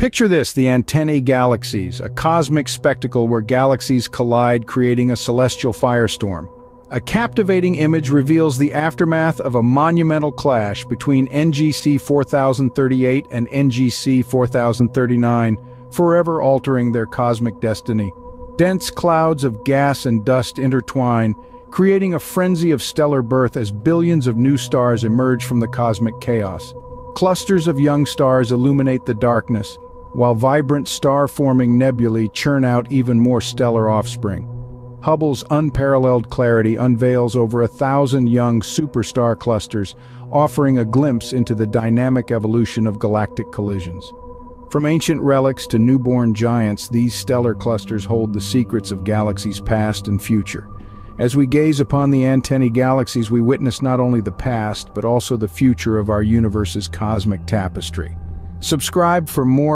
Picture this, the Antennae Galaxies, a cosmic spectacle where galaxies collide, creating a celestial firestorm. A captivating image reveals the aftermath of a monumental clash between NGC 4038 and NGC 4039, forever altering their cosmic destiny. Dense clouds of gas and dust intertwine, creating a frenzy of stellar birth as billions of new stars emerge from the cosmic chaos. Clusters of young stars illuminate the darkness, while vibrant star-forming nebulae churn out even more stellar offspring. Hubble's unparalleled clarity unveils over 1,000 young superstar clusters, offering a glimpse into the dynamic evolution of galactic collisions. From ancient relics to newborn giants, these stellar clusters hold the secrets of galaxies past and future. As we gaze upon the Antennae Galaxies, we witness not only the past, but also the future of our universe's cosmic tapestry. Subscribe for more